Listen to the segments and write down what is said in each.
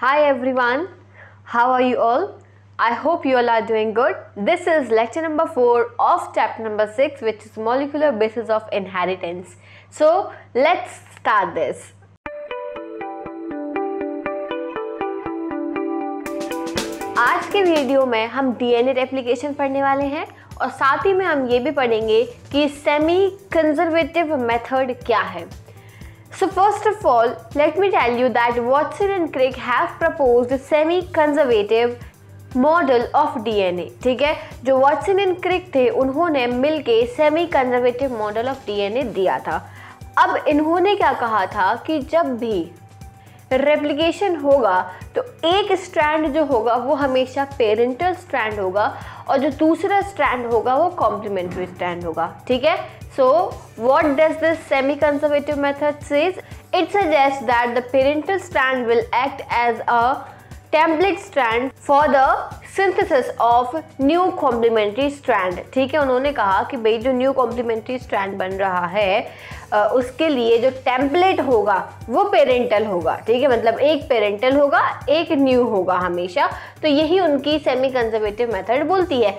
Hi everyone, how are you all? I hope you all are doing good. This is lecture number 4 of chapter number 6, which is molecular basis of inheritance. So let's start this. आज के video में हम DNA replication पढ़ने वाले हैं और साथ ही में हम ये भी पढ़ेंगे कि सेमी कंजर्वेटिव मेथड क्या है. So first of all, let me tell you that Watson and Crick have proposed a semi-conservative model of DNA. ठीक है, जो Watson and Crick थे उन्होंने मिलके semi-conservative model of DNA दिया था. अब इन्होंने क्या कहा था कि जब भी रेप्लिकेशन होगा तो एक स्ट्रैंड जो होगा वो हमेशा पेरेंटल स्ट्रैंड होगा और जो दूसरा स्ट्रैंड होगा वो कॉम्प्लीमेंट्री स्ट्रैंड होगा. ठीक है, so what does this semi conservative method says? It suggest that the parental strand will act as a template strand for the synthesis of new complementary strand. ठीक है, उन्होंने कहा कि भाई जो न्यू कॉम्प्लीमेंट्री स्ट्रैंड बन रहा है उसके लिए जो टेम्पलेट होगा वो पेरेंटल होगा. ठीक है, मतलब एक पेरेंटल होगा, एक न्यू होगा हमेशा. तो यही उनकी सेमी कंजर्वेटिव मेथड बोलती है.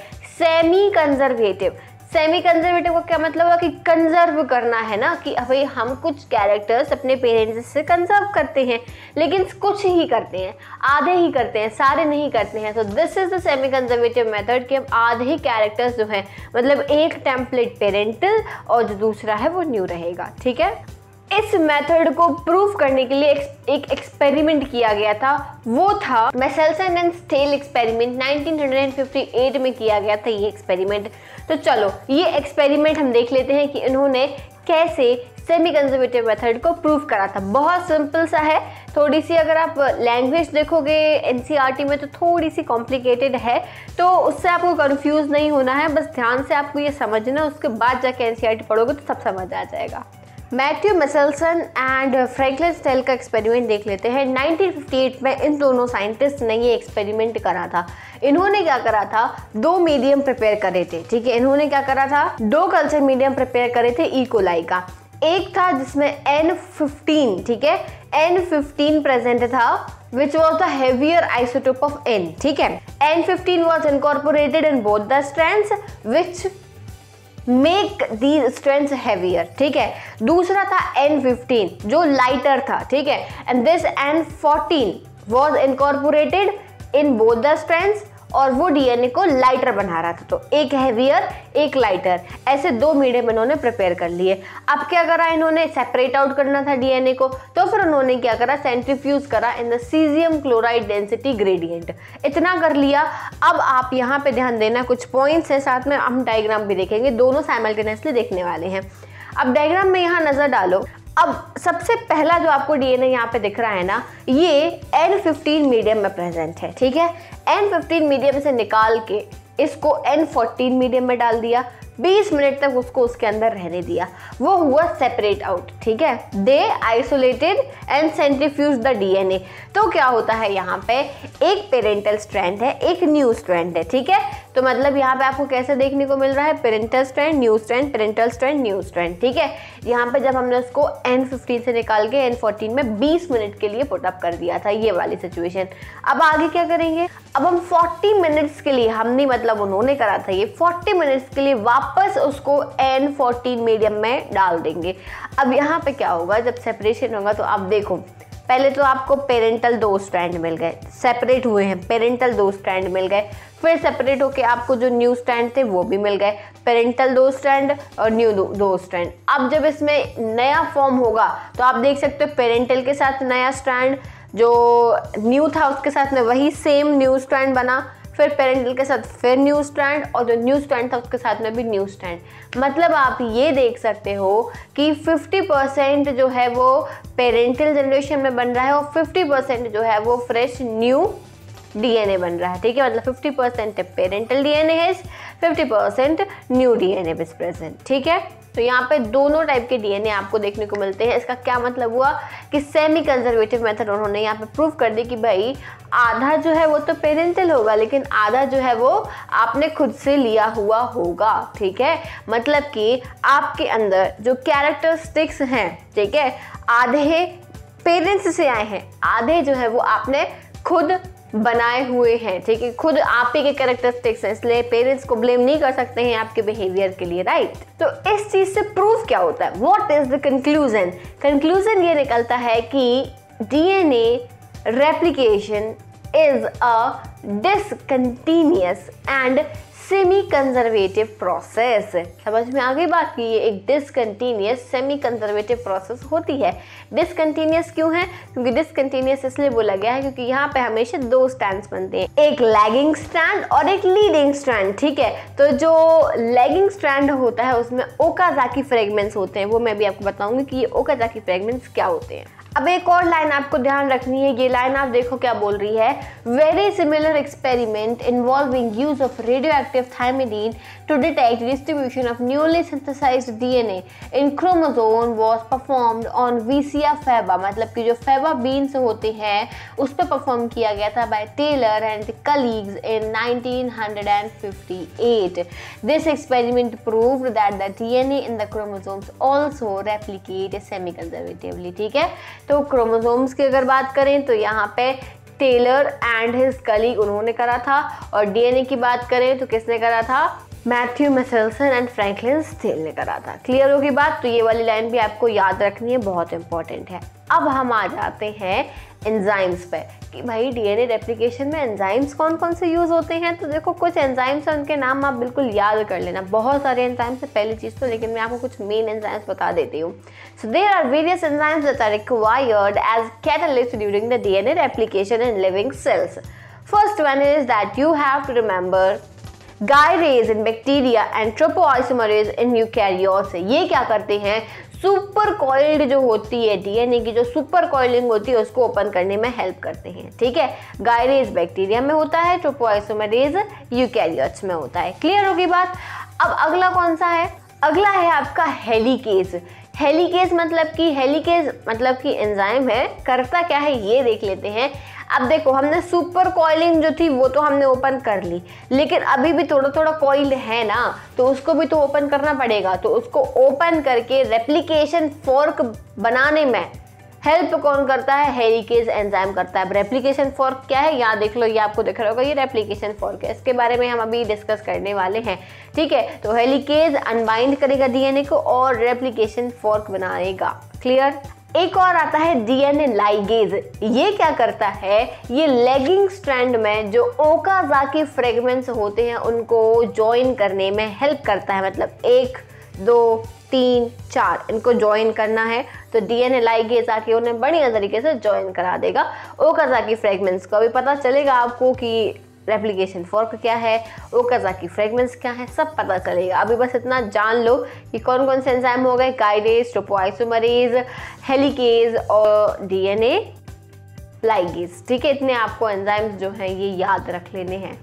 सेमी कंजर्वेटिव का क्या मतलब है कि कंजर्व करना है ना, कि भाई हम कुछ कैरेक्टर्स अपने पेरेंट्स से कंजर्व करते हैं लेकिन कुछ ही करते हैं, आधे ही करते हैं, सारे नहीं करते हैं. तो this is the semi conservative method कि हम आधे कैरेक्टर्स जो हैं, मतलब एक टेम्पलेट पेरेंटल और जो दूसरा है वो न्यू रहेगा. ठीक है, इस मेथड को प्रूव करने के लिए एक एक्सपेरिमेंट किया गया था. वो था मेसेल्सन एंड स्टेल एक्सपेरिमेंट. 1958 में किया गया था ये एक्सपेरिमेंट. तो चलो ये एक्सपेरिमेंट हम देख लेते हैं कि इन्होंने कैसे सेमी कंजर्वेटिव मेथड को प्रूव करा था. बहुत सिंपल सा है. थोड़ी सी अगर आप लैंग्वेज देखोगे एनसीईआरटी में तो थोड़ी सी कॉम्प्लिकेटेड है, तो उससे आपको कन्फ्यूज़ नहीं होना है. बस ध्यान से आपको ये समझना, उसके बाद जाके एनसीईआरटी पढ़ोगे तो सब समझ आ जाएगा. Matthew Meselson and Franklin Stahl का एक्सपेरिमेंट देख लेते हैं. 1958 में इन दोनों साइंटिस्ट ने ये एक्सपेरिमेंट करा था. इन्होंने क्या करा था, दो मीडियम प्रिपेयर करे थे. ठीक है, इन्होंने क्या करा था, दो कल्चर मीडियम प्रिपेयर करे थे ई कोलाई का. एक था जिसमें N15, ठीक है, N15 प्रेजेंट था, which was the heavier isotope of N. ठीक है, N15 was incorporated in both the strands which make the strands heavier. ठीक है, दूसरा था N15 जो लाइटर था. ठीक है, and this N14 was incorporated in both the strands और वो डीएनए को लाइटर बना रहा था. तो एक हैवियर एक लाइटर, ऐसे दो मीडियम इन्होंने प्रिपेयर कर लिए. अब क्या करा इन्होंने, सेपरेट आउट करना था डीएनए को, तो फिर उन्होंने क्या करा, सेंट्रीफ्यूज करा in the caesium chloride density gradient. इतना कर लिया. अब आप यहाँ पे ध्यान देना, कुछ पॉइंट्स हैं, साथ में हम डायग्राम भी देखेंगे, दोनों साइमल्टेनियसली देखने वाले हैं. अब डायग्राम में यहाँ नज़र डालो. अब सबसे पहला जो आपको डीएनए यहाँ पे दिख रहा है ना, ये N15 मीडियम में प्रेजेंट है. ठीक है, N15 मीडियम से निकाल के इसको N14 मीडियम में डाल दिया. 20 मिनट तक उसको उसके अंदर रहने दिया. वो हुआ सेपरेट आउट. ठीक है, they isolated and centrifuge the DNA. तो क्या होता है यहाँ पे, एक पेरेंटल स्ट्रैंड है, एक न्यू स्ट्रैंड है. ठीक है, तो मतलब यहाँ पे आपको कैसे देखने को मिल रहा है, parental strand new strand, parental strand new strand. ठीक है, यहाँ पे जब हमने उसको N15 से निकाल के N14 में 20 मिनट के लिए पुटअप कर दिया था, ये वाली सिचुएशन. अब आगे क्या करेंगे, अब हम 40 मिनट्स के लिए, हमने मतलब उन्होंने करा था ये, 40 मिनट्स के लिए वापस उसको N14 मीडियम में डाल देंगे. अब यहाँ पे क्या होगा, जब सेपरेशन होगा तो आप देखो, पहले तो आपको पेरेंटल दो स्ट्रैंड मिल गए, सेपरेट हुए हैं, पेरेंटल दो स्ट्रैंड मिल गए, फिर सेपरेट होके आपको जो न्यू स्ट्रैंड थे वो भी मिल गए, पेरेंटल दो स्ट्रैंड और न्यू दो स्ट्रैंड. अब जब इसमें नया फॉर्म होगा तो आप देख सकते हो पेरेंटल के साथ नया स्ट्रैंड, जो न्यू था उसके साथ में वही सेम न्यू स्ट्रैंड बना, फिर पेरेंटल के साथ फिर न्यू स्ट्रैंड और जो न्यू स्ट्रैंड था उसके साथ में भी न्यू स्ट्रैंड. मतलब आप ये देख सकते हो कि 50% जो है वो पेरेंटल जनरेशन में बन रहा है और 50% जो है वो फ्रेश न्यू डीएनए बन रहा है. ठीक है, मतलब 50% पेरेंटल डीएनए है, 50% न्यू डीएनए इज प्रेजेंट. ठीक है, तो यहाँ पे दोनों टाइप के डीएनए आपको देखने को मिलते हैं. इसका क्या मतलब हुआ कि सेमी कंजर्वेटिव मेथड उन्होंने यहाँ पे प्रूव कर दी कि भाई आधा जो है वो तो पेरेंटल होगा लेकिन आधा जो है वो आपने खुद से लिया हुआ होगा. ठीक है, मतलब कि आपके अंदर जो कैरेक्टरिस्टिक्स हैं, ठीक है, आधे पेरेंट्स से आए हैं, आधे जो है वो आपने खुद बनाए हुए हैं, ठीक है, खुद आप ही के कैरेक्टरिस्टिक्स हैं, इसलिए पेरेंट्स को ब्लेम नहीं कर सकते हैं आपके बिहेवियर के लिए, राइट। तो इस चीज से प्रूफ क्या होता है, what is the conclusion? Conclusion ये निकलता है कि DNA replication is a discontinuous and semi-conservative process। समझ में आ गई बात कि ये एक discontinuous semi-conservative process होती है। discontinuous क्यों है? क्योंकि discontinuous इसलिए बोला गया है क्योंकि यहाँ पे हमेशा दो strands बनते हैं, एक lagging strand और एक leading strand, ठीक है। तो जो lagging strand होता है उसमें ओकाजाकी फ्रेगमेंट्स होते हैं, वो मैं भी आपको बताऊंगी कि ये ओकाजाकी फ्रेगमेंट्स क्या होते हैं। अब एक और लाइन आपको ध्यान रखनी है, ये लाइन आप देखो क्या बोल रही है, very similar experiment involving use of radio active thymidine to detect distribution of newly synthesised DNA in chromosome was performed on Vicia faba, मतलब कि जो फैबा बीन्स होते हैं उस पर परफॉर्म किया गया था by Taylor and colleagues in 1958। This experiment proved that the DNA in the chromosomes also replicate semi conservatively, ठीक है। तो क्रोमोसोम्स की अगर बात करें तो यहाँ पे टेलर एंड हिज कलीग उन्होंने करा था, और डीएनए की बात करें तो किसने करा था, Matthew Meselson and Franklin Stahl ने करा था। क्लियर होगी बात? तो ये वाली लाइन भी आपको याद रखनी है, बहुत इंपॉर्टेंट है। अब हम आ जाते हैं एंजाइम्स पे कि भाई डीएनए रेप्लिकेशन में एंजाइम्स कौन कौन से यूज़ होते हैं। तो देखो कुछ एंजाइम्स हैं, उनके नाम आप बिल्कुल याद कर लेना, बहुत सारे एंजाइम्स हैं पहली चीज़ तो, लेकिन मैं आपको कुछ मेन एंजाइम्स बता देती हूँ। So there are various enzymes that are required as catalyst during the DNA replication in living cells. First one is that you have to remember gyrase in bacteria and topoisomerase in eukaryotes. ये क्या करते हैं, super coiled जो होती है DNA की, जो super coiling होती है उसको ओपन करने में हेल्प करते हैं, ठीक है। गायरेज बैक्टीरिया में होता है, ट्रोपोआइसोमरेज यूकैरियोट्स में होता है। क्लियर होगी बात? अब अगला कौन सा है, अगला है आपका हेलिकेज। हेलिकेज मतलब कि एंजाइम है, करता क्या है ये देख लेते हैं। अब देखो हमने सुपर कॉइलिंग जो थी वो तो हमने ओपन कर ली, लेकिन अभी भी थोड़ा थोड़ा कॉइल है ना, तो उसको भी तो ओपन करना पड़ेगा। तो उसको ओपन करके रेप्लिकेशन फोर्क बनाने में हेल्प कौन करता है, हेलिकेज एंजाइम करता है। अब रेप्लिकेशन फोर्क क्या है, यहाँ देख लो, ये आपको दिख रहा होगा, ये रेप्लिकेशन फोर्क है, इसके बारे में हम अभी डिस्कस करने वाले हैं, ठीक है। तो हेलिकेज अनबाइंड करेगा डीएनए को और रेप्लिकेशन फोर्क बनाएगा। क्लियर? एक और आता है डीएनए लाइगेज। ये क्या करता है, ये लैगिंग स्ट्रैंड में जो ओकाजाकी फ्रेगमेंट्स होते हैं उनको ज्वाइन करने में हेल्प करता है, मतलब 1, 2, 3, 4 इनको ज्वाइन करना है तो डीएनए लाइगेज आके उन्हें बढ़िया तरीके से ज्वाइन करा देगा ओकाजाकी फ्रेगमेंट्स को। अभी पता चलेगा आपको कि रेप्लिकेशन फोर्क क्या है, ओकाजाकी फ्रेगमेंट्स क्या है, सब पता चलेगा। अभी बस इतना जान लो कि कौन कौन से एंजाइम हो गए, गायरेज, ट्रोपोआइसोमरेज, हेलिकेज और डीएनए लाइगेज, ठीक है। इतने आपको एंजाइम्स जो हैं ये याद रख लेने हैं।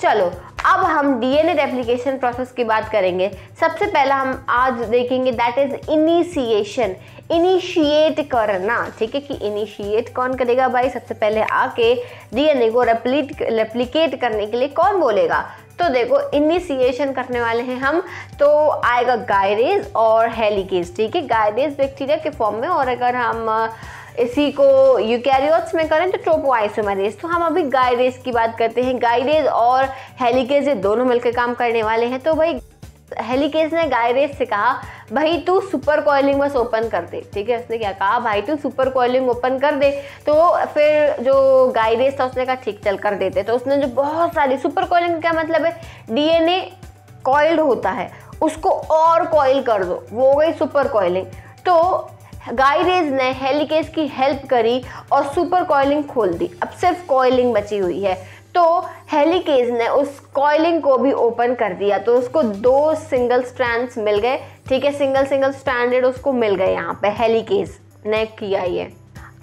चलो अब हम डीएनए रेप्लिकेशन प्रोसेस की बात करेंगे। सबसे पहला हम आज देखेंगे दैट इज इनिशिएशन, इनिशिएट करना, ठीक है, कि इनिशिएट कौन करेगा भाई, सबसे पहले आके डीएनए को रेप्लिकेट करने के लिए कौन बोलेगा। तो देखो इनिशिएशन करने वाले हैं हम, तो आएगा गायरेज और हेलिकेज, ठीक है, गायरेज बैक्टीरिया के फॉर्म में, और अगर हम इसी को यूकैरियोट्स में करें तो ट्रोपोआइसोमरेज। तो हम अभी गायरेज की बात करते हैं, गायरेज और हेलिकेज ये दोनों मिलकर काम करने वाले हैं। तो भाई हेलिकेज ने गायरेज से कहा भाई तू सुपर कॉइलिंग बस ओपन कर दे, ठीक है, उसने क्या कहा, भाई तू सुपर कॉइलिंग ओपन कर दे। तो फिर जो गायरेज था उसने कहा ठीक चल कर देते। तो उसने जो बहुत सारी सुपर कॉइलिंग का मतलब है डीएनए कॉइल्ड होता है उसको और कॉइल कर दो, वो हो गई सुपर कॉइलिंग। तो गायरेज ने हेलिकेज की हेल्प करी और सुपर कॉइलिंग खोल दी, अब सिर्फ कॉइलिंग बची हुई है। तो हेलिकेज ने उस कॉइलिंग को भी ओपन कर दिया, तो उसको 2 सिंगल स्ट्रैंड्स मिल गए, ठीक है, सिंगल स्ट्रैंडेड उसको मिल गए, यहाँ पे हेलिकेज ने किया ये।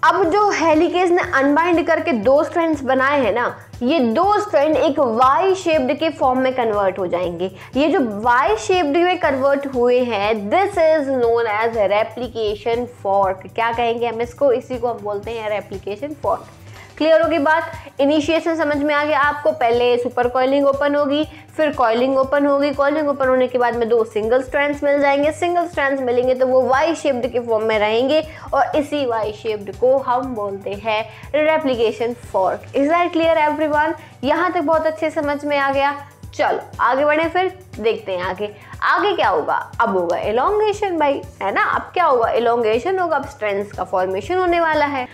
अब जो हेलिकेज ने अनबाइंड करके 2 स्ट्रैंड्स बनाए हैं ना, ये 2 स्ट्रैंड एक वाई शेप्ड के फॉर्म में कन्वर्ट हो जाएंगे। ये जो वाई शेप्ड में कन्वर्ट हुए हैं this is known as replication fork. क्या कहेंगे हम इसको, इसी को हम बोलते हैं रेप्लिकेशन फॉर्क। क्लियर होगी बात। इनिशिएशन समझ में आ गया आपको, पहले सुपर कॉइलिंग ओपन होगी, फिर कॉइलिंग ओपन होगी, कॉइलिंग ओपन होने के बाद में दो सिंगल स्ट्रैंड्स मिल जाएंगे, सिंगल स्ट्रैंड्स मिलेंगे तो वो वाई शेप्ड के फॉर्म में रहेंगे और इसी वाई शेप्ड को हम बोलते हैं replication fork. Is that clear everyone? यहाँ तक बहुत अच्छे समझ में आ गया। चलो आगे बढ़े, फिर देखते हैं आगे आगे क्या होगा। अब होगा एलोंगेशन भाई, है ना, अब क्या होगा, एलोंगेशन होगा, अब स्ट्रैंड्स का फॉर्मेशन होने वाला है।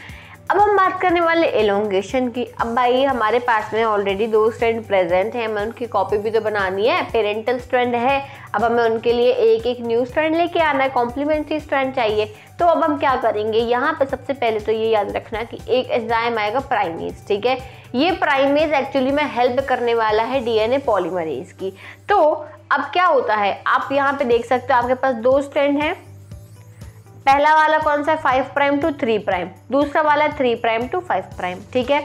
अब हम बात करने वाले एलोंगेशन की। अब भाई हमारे पास में ऑलरेडी दो स्ट्रैंड प्रेजेंट हैं, हमें उनकी कॉपी भी तो बनानी है, पेरेंटल स्ट्रैंड है, अब हमें उनके लिए एक एक न्यू स्ट्रैंड लेके आना है, कॉम्प्लीमेंट्री स्ट्रैंड चाहिए। तो अब हम क्या करेंगे, यहाँ पे सबसे पहले तो ये याद रखना कि एक एंजाइम आएगा प्राइमेज, ठीक है, ये प्राइमेज एक्चुअली में हेल्प करने वाला है डीएनए पॉलीमरेज की। तो अब क्या होता है, आप यहाँ पे देख सकते हो आपके पास दो स्ट्रैंड हैं, पहला वाला कौन सा है 5' to 3', दूसरा वाला 3' to 5', ठीक है।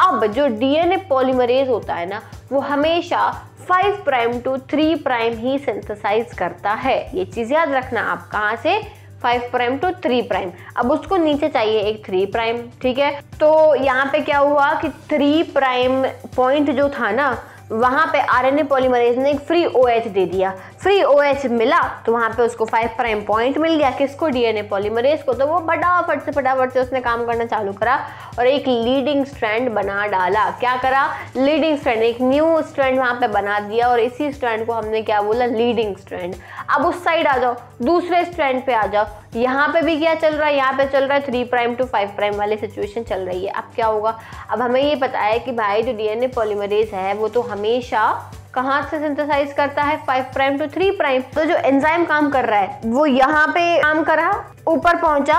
अब जो डीएनए पॉलीमरेज होता है ना, वो हमेशा 5' to 3' ही सिंथेसाइज करता है, ये चीज़ याद रखना। आप कहाँ से 5' to 3', अब उसको नीचे चाहिए एक 3', ठीक है। तो यहाँ पे क्या हुआ कि 3' पॉइंट जो था ना, वहाँ पे आरएनए पॉलीमरेज ने एक फ्री ओएच दे दिया, फ्री ओएच मिला तो वहाँ पे उसको 5' पॉइंट मिल गया, किसको, डीएनए पॉलीमरेज को। तो वो फटाफट से उसने काम करना चालू करा और एक लीडिंग स्ट्रैंड बना डाला। क्या करा, लीडिंग स्ट्रैंड, एक न्यू स्ट्रैंड वहाँ पे बना दिया और इसी स्ट्रैंड को हमने क्या बोला, लीडिंग स्ट्रैंड। अब उस साइड आ जाओ, दूसरे स्ट्रैंड पे आ जाओ, यहाँ पे भी क्या चल रहा है, यहाँ पे चल रहा है 3' to 5' वाली सिचुएशन चल रही है। अब क्या होगा, अब हमें ये पता है कि भाई जो डीएनए पॉलीमरेज है वो तो हमेशा कहाँ से सिंथेसाइज करता है, 5' to 3'। तो जो एंजाइम काम कर रहा है वो यहाँ पे काम करा, ऊपर पहुंचा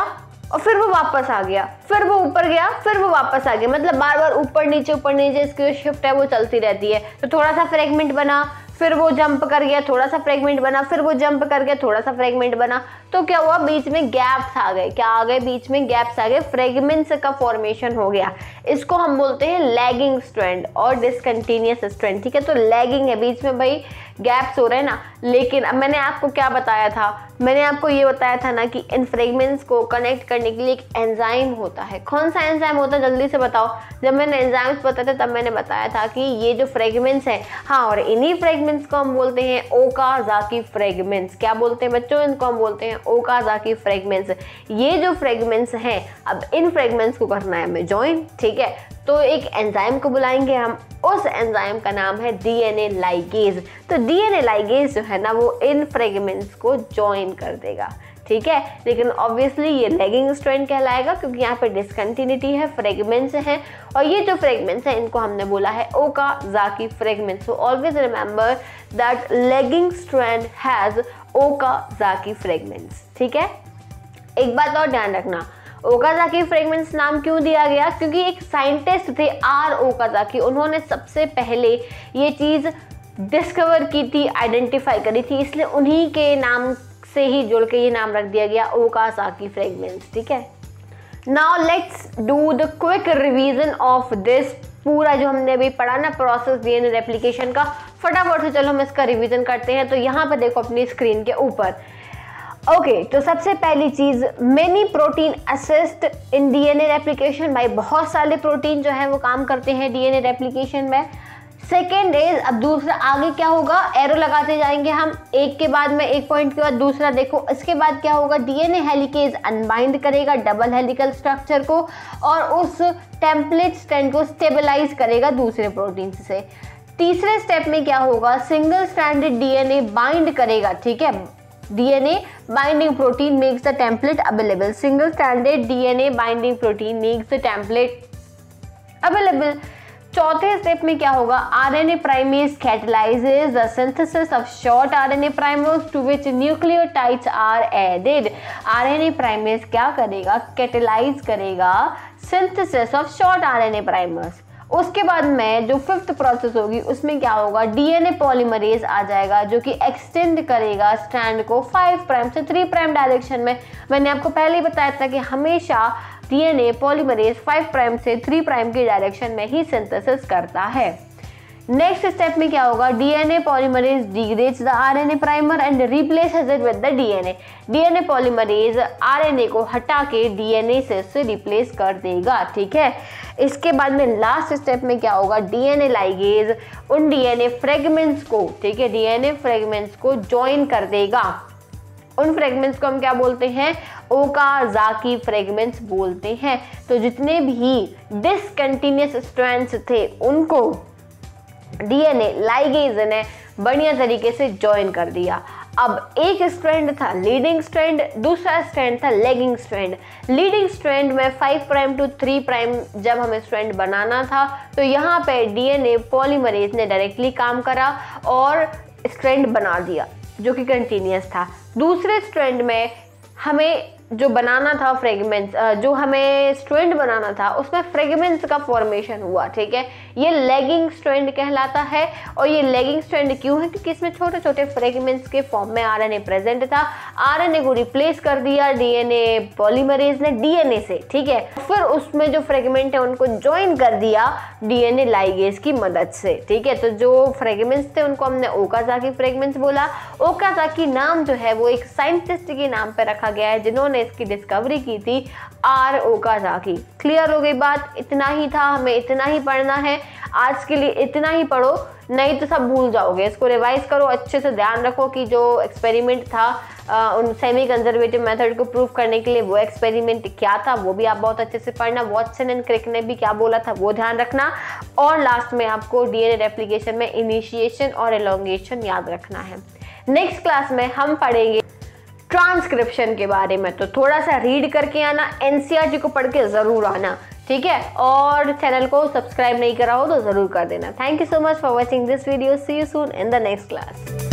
और फिर वो वापस आ गया, फिर वो ऊपर गया, फिर वो वापस आ गया, मतलब बार बार ऊपर नीचे इसकी जो शिफ्ट है वो चलती रहती है। तो थोड़ा सा फ्रेगमेंट बना, फिर वो जंप कर गया, थोड़ा सा फ्रेगमेंट बना, फिर वो जंप कर गया, थोड़ा सा फ्रेगमेंट बना, तो क्या हुआ, बीच में गैप्स आ गए। क्या आ गए, बीच में गैप्स आ गए, फ्रेगमेंट्स का फॉर्मेशन हो गया। इसको हम बोलते हैं लैगिंग स्ट्रैंड और डिसकंटिन्यूअस स्ट्रैंड, ठीक है। तो लैगिंग है, बीच में भाई गैप्स हो रहे हैं ना। लेकिन अब मैंने आपको क्या बताया था, मैंने आपको ये बताया था ना कि इन फ्रेगमेंट्स को कनेक्ट करने के लिए एक एंजाइम होता है। कौन सा एंजाइम होता है, जल्दी से बताओ। जब मैंने एंजाइम्स बताया था तब मैंने बताया था कि ये जो फ्रेगमेंट्स हैं, हाँ, और इन्हीं फ्रेगमेंट्स को हम बोलते हैं ओकाज़ाकी फ्रेगमेंट्स। क्या बोलते हैं बच्चों, इनको हम बोलते हैं ओकाज़ाकी फ्रेगमेंट्स। ये जो फ्रेगमेंट्स हैं, अब इन फ्रेगमेंट्स को करना है हमें जॉइन, ठीक है। तो एक एंजाइम को बुलाएंगे हम, उस एंजाइम का नाम है डीएनए लाइगेज। तो डीएनए लाइगेज जो है ना, वो इन फ्रेगमेंट्स को जॉइन कर देगा, ठीक है। लेकिन ऑब्वियसली ये लैगिंग स्ट्रैंड कहलाएगा क्योंकि यहाँ पे डिसकंटिन्यूटी है, फ्रेगमेंट्स हैं, और ये जो फ्रेगमेंट्स हैं इनको हमने बोला है Okazaki fragments. So always remember that lagging strand has Okazaki fragments, ठीक है। एक बात और ध्यान रखना, ओकाज़ाकी फ्रेगमेंट्स नाम क्यों दिया गया, क्योंकि एक साइंटिस्ट थे आर ओकाज़ाकी, उन्होंने सबसे पहले ये चीज़ डिस्कवर की थी, आइडेंटिफाई करी थी, इसलिए उन्हीं के नाम से ही जोड़ के ये नाम रख दिया गया, ओकाज़ाकी फ्रेगमेंट्स, ठीक है। Now let's do the quick revision of this, पूरा जो हमने अभी पढ़ा ना प्रोसेस डीएनए रेप्लिकेशन का, फटाफट से चलो हम इसका रिवीजन करते हैं। तो यहाँ पर देखो अपनी स्क्रीन के ऊपर, ओके, तो सबसे पहली चीज़, many protein assist in DNA replication, भाई बहुत सारे प्रोटीन जो है वो काम करते हैं डीएनए रेप्लिकेशन में। सेकेंड इज, अब दूसरा आगे क्या होगा, एरो लगाते जाएंगे हम, एक के बाद में एक पॉइंट के बाद दूसरा, देखो इसके बाद क्या होगा, डीएनए हेलिकेज अनबाइंड करेगा डबल हेलिकल स्ट्रक्चर को और उस टेम्पलेट स्ट्रैंड को स्टेबलाइज करेगा दूसरे प्रोटीन से। तीसरे स्टेप में क्या होगा, सिंगल स्ट्रैंडेड डीएनए बाइंड करेगा, ठीक है, DNA binding protein makes the template available. Single stranded DNA binding protein makes the template available. चौथे स्टेप में क्या होगा, RNA primase catalyses the synthesis of short RNA primase to which nucleotides are added. RNA primase क्या करेगा, catalyse करेगा synthesis of short RNA primase. उसके बाद में जो फिफ्थ प्रोसेस होगी उसमें क्या होगा, डीएनए पॉलीमरेज आ जाएगा जो कि एक्सटेंड करेगा स्ट्रैंड को 5' से 3' डायरेक्शन में। मैंने आपको पहले ही बताया था कि हमेशा डीएनए पॉलीमरेज 5' से 3' के डायरेक्शन में ही सिंथेसिस करता है। नेक्स्ट स्टेप में क्या होगा, DNA polymerase degrades the RNA primer and replaces it with the DNA. DNA polymerase RNA को हटा के डीएनए से रिप्लेस कर देगा, ठीक है। इसके बाद में लास्ट स्टेप में क्या होगा, डीएनए लाइगेज उन डीएनए फ्रेगमेंट्स को, ठीक है, डीएनए फ्रेगमेंट्स को ज्वाइन कर देगा। उन फ्रेगमेंट्स को हम क्या बोलते हैं, ओकाज़ाकी फ्रेगमेंट्स बोलते हैं। तो जितने भी डिसकंटिन्यूअस स्ट्रैंड्स थे उनको डीएनए लाइगेज ने बढ़िया तरीके से ज्वाइन कर दिया। अब एक स्ट्रैंड था लीडिंग स्ट्रैंड, दूसरा स्ट्रैंड था लैगिंग स्ट्रैंड। लीडिंग स्ट्रैंड में 5 प्राइम टू 3 प्राइम जब हमें स्ट्रैंड बनाना था तो यहाँ पे डीएनए पॉलीमरेज ने डायरेक्टली काम करा और स्ट्रैंड बना दिया जो कि कंटिन्यूस था। दूसरे स्ट्रैंड में हमें जो बनाना था फ्रेगमेंट्स, जो हमें स्ट्रैंड बनाना था उसमें फ्रेगमेंट्स का फॉर्मेशन हुआ, ठीक है। ये लैगिंग स्ट्रैंड कहलाता है। और ये लैगिंग स्ट्रैंड क्यों है, क्योंकि इसमें छोटे छोटे फ्रेगमेंट्स के फॉर्म में आरएनए प्रेजेंट था। आरएनए को रिप्लेस कर दिया डीएनए पॉलीमरेज ने डीएनए से, ठीक है। फिर उसमें जो फ्रेगमेंट है उनको ज्वाइन कर दिया डीएनए लाइगेज की मदद से, ठीक है। तो जो फ्रेगमेंट्स थे उनको हमने ओकाज़ाकी फ्रेगमेंट्स बोला। ओकाज़ाकी नाम जो है वो एक साइंटिस्ट के नाम पर रखा गया है जिन्होंने इसकी डिस्कवरी की थी, आर ओकाज़ाकी। क्लियर हो गई बात, इतना ही था, हमें इतना ही पढ़ना है। आज के लिए इतना ही पढ़ो, नहीं तो सब भूल जाओगे। इसको रिवाइज करो, अच्छे से ध्यान रखो कि जो एक्सपेरिमेंट था उन सेमी कंजर्वेटिव मेथड को प्रूव करने के लिए वो एक्सपेरिमेंट क्या था वो भी आप बहुत अच्छे से पढ़ना। वॉटसन एंड क्रिक ने भी क्या बोला था वो ध्यान रखना। और लास्ट में आपको डीएनए रेप्लिकेशन में इनिशिएशन और एलोंगेशन याद रखना है। नेक्स्ट क्लास में हम पढ़ेंगे ट्रांसक्रिप्शन के बारे में, तो थोड़ा सा रीड करके आना, एनसीईआरटी को पढ़ के ज़रूर आना, ठीक है। और चैनल को सब्सक्राइब नहीं करा हो तो ज़रूर कर देना। Thank you so much for watching this video. See you soon in the next class.